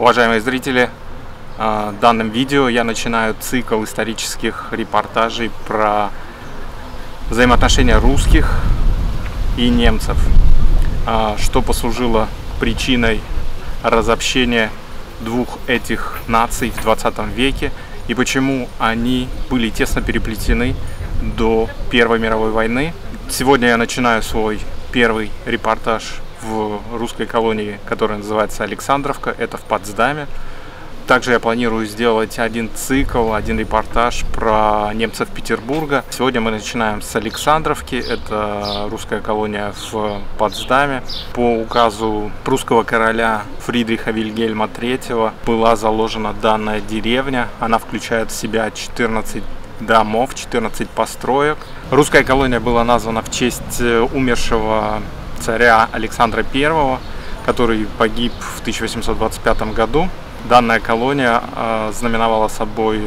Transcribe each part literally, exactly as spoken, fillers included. Уважаемые зрители, в данном видео я начинаю цикл исторических репортажей про взаимоотношения русских и немцев, что послужило причиной разобщения двух этих наций в двадцатом веке и почему они были тесно переплетены до Первой мировой войны. Сегодня я начинаю свой первый репортаж в русской колонии, которая называется Александровка, это в Потсдаме. Также я планирую сделать один цикл, один репортаж про немцев Петербурга. Сегодня мы начинаем с Александровки, это русская колония в Потсдаме. По указу прусского короля Фридриха Вильгельма третьего была заложена данная деревня. Она включает в себя четырнадцать домов, четырнадцать построек. Русская колония была названа в честь умершего царя Александра Первого, который погиб в тысяча восемьсот двадцать пятом году. Данная колония э, знаменовала собой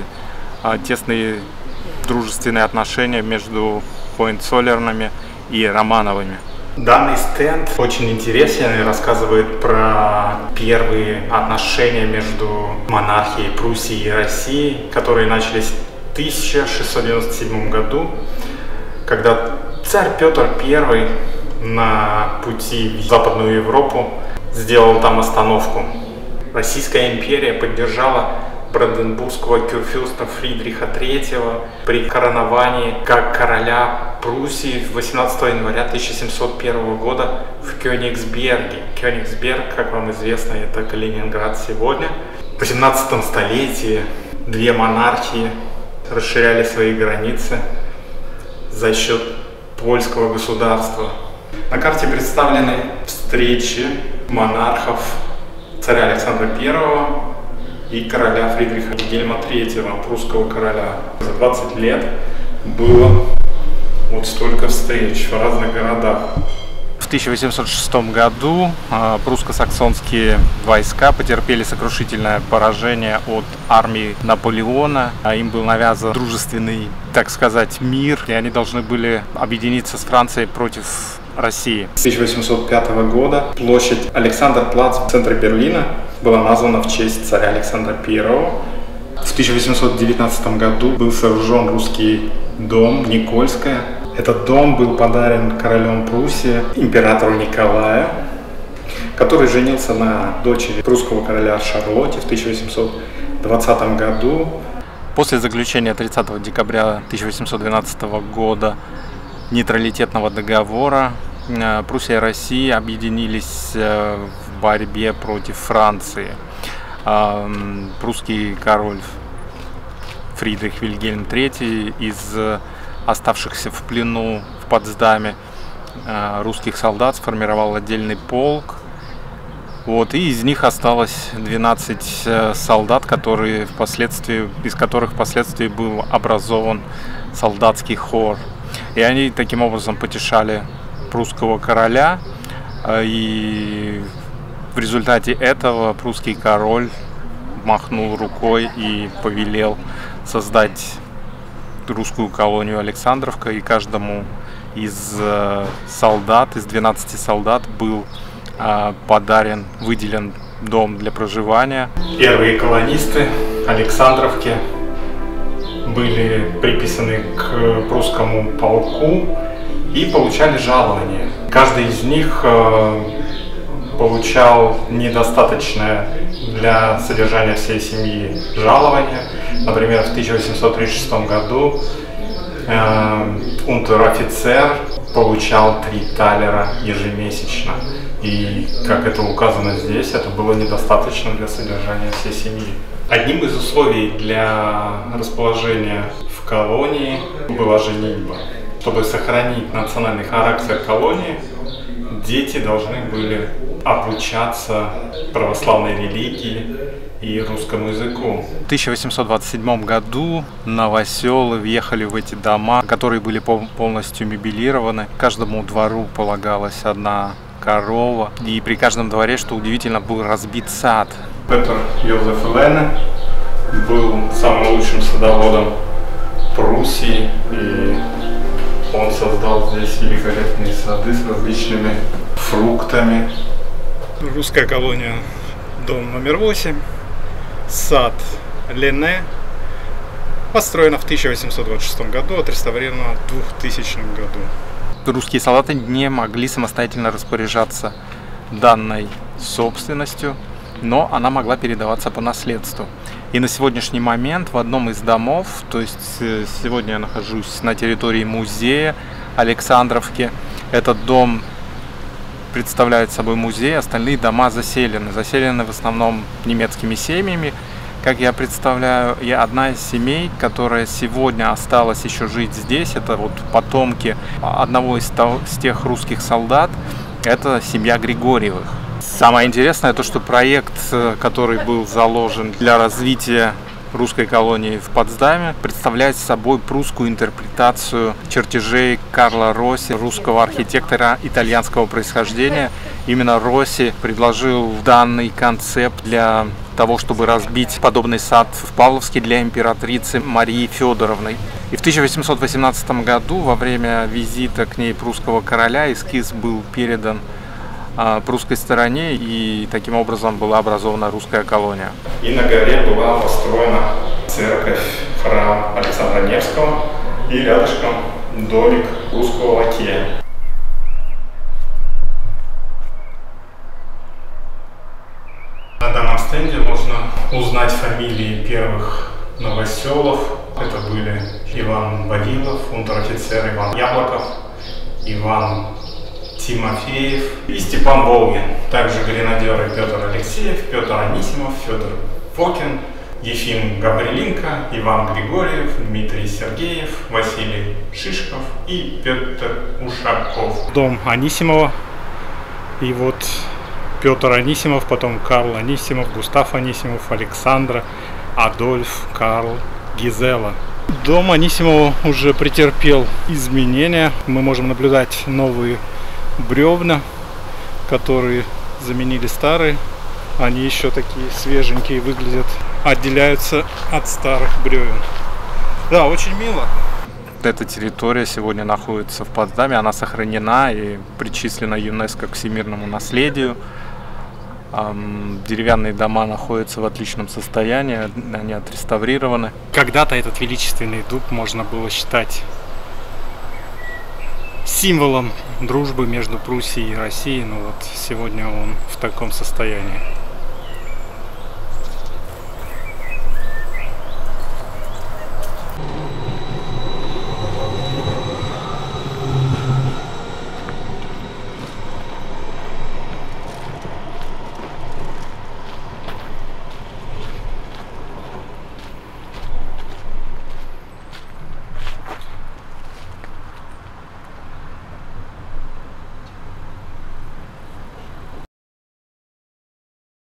э, тесные дружественные отношения между Гогенцоллернами и Романовыми. Данный стенд очень интересен и рассказывает про первые отношения между монархией Пруссии и России, которые начались в тысяча шестьсот девяносто седьмом году, когда царь Петр Первый на пути в Западную Европу сделал там остановку. Российская империя поддержала бранденбургского курфюрста Фридриха Третьего при короновании как короля Пруссии восемнадцатого января тысяча семьсот первого года в Кёнигсберге. Кёнигсберг, как вам известно, это Калининград сегодня. В восемнадцатом столетии две монархии расширяли свои границы за счет польского государства. На карте представлены встречи монархов царя Александра Первого и короля Фридриха Вильгельма третьего, прусского короля. За двадцать лет было вот столько встреч в разных городах. В тысяча восемьсот шестом году прусско-саксонские войска потерпели сокрушительное поражение от армии Наполеона. Им был навязан дружественный, так сказать, мир, и они должны были объединиться с Францией против России. С тысяча восемьсот пятого года площадь Александр-Плац в центре Берлина была названа в честь царя Александра Первого. В тысяча восемьсот девятнадцатом году был сооружен русский дом Никольское. Этот дом был подарен королем Пруссии императору Николаю, который женился на дочери прусского короля Шарлотте в тысяча восемьсот двадцатом году. После заключения тридцатого декабря тысяча восемьсот двенадцатого года нейтралитетного договора Пруссия и Россия объединились в борьбе против Франции. Прусский король Фридрих Вильгельм третий из оставшихся в плену в Потсдаме русских солдат сформировал отдельный полк. Вот, и из них осталось двенадцать солдат, которые впоследствии, из которых впоследствии был образован солдатский хор. И они таким образом потешали прусского короля, и в результате этого прусский король махнул рукой и повелел создать русскую колонию Александровка, и каждому из солдат, из двенадцати солдат был подарен, выделен дом для проживания. Первые колонисты Александровки были приписаны к прусскому полку и получали жалование. Каждый из них получал недостаточное для содержания всей семьи жалование. Например, в тысяча восемьсот тридцать шестом году унтер-офицер получал три талера ежемесячно. И, как это указано здесь, это было недостаточно для содержания всей семьи. Одним из условий для расположения в колонии была женитьба. Чтобы сохранить национальный характер колонии, дети должны были обучаться православной религии и русскому языку. В тысяча восемьсот двадцать седьмом году новоселы въехали в эти дома, которые были полностью мебелированы. Каждому двору полагалась одна корова, и при каждом дворе, что удивительно, был разбит сад. Петр Йозеф Лене был самым лучшим садоводом Пруссии, и он создал здесь великолепные сады с различными фруктами. Русская колония дом номер восемь, сад Лене, построена в тысяча восемьсот двадцать шестом году, отреставрирована в двухтысячном году. Русские солдаты не могли самостоятельно распоряжаться данной собственностью, но она могла передаваться по наследству. И на сегодняшний момент в одном из домов, то есть сегодня я нахожусь на территории музея Александровки, этот дом представляет собой музей, остальные дома заселены. Заселены в основном немецкими семьями, как я представляю. И одна из семей, которая сегодня осталась еще жить здесь, это вот потомки одного из тех русских солдат, это семья Григорьевых. Самое интересное то, что проект, который был заложен для развития русской колонии в Потсдаме, представляет собой прусскую интерпретацию чертежей Карла Росси, русского архитектора итальянского происхождения. Именно Росси предложил данный концепт для того, чтобы разбить подобный сад в Павловске для императрицы Марии Федоровны. И в тысяча восемьсот восемнадцатом году, во время визита к ней прусского короля, эскиз был передан прусской стороне, и таким образом была образована русская колония. И на горе была построена церковь, храм Александра Невского и рядышком домик русского лакея. На данном стенде можно узнать фамилии первых новоселов. Это были Иван Бадилов, унтер-офицер Иван Яблоков, Иван Тимофеев и Степан Волгин. Также гренадеры Петр Алексеев, Петр Анисимов, Федор Фокин, Ефим Габрилинко, Иван Григорьев, Дмитрий Сергеев, Василий Шишков и Петр Ушаков. Дом Анисимова. И вот Петр Анисимов, потом Карл Анисимов, Густав Анисимов, Александра, Адольф, Карл, Гизела. Дом Анисимова уже претерпел изменения. Мы можем наблюдать новые бревна, которые заменили старые, они еще такие свеженькие выглядят, отделяются от старых бревен. Да, очень мило. Эта территория сегодня находится в Потсдаме, она сохранена и причислена ЮНЕСКО к всемирному наследию. Деревянные дома находятся в отличном состоянии, они отреставрированы. Когда-то этот величественный дуб можно было считать символом дружбы между Пруссией и Россией, но вот сегодня он в таком состоянии.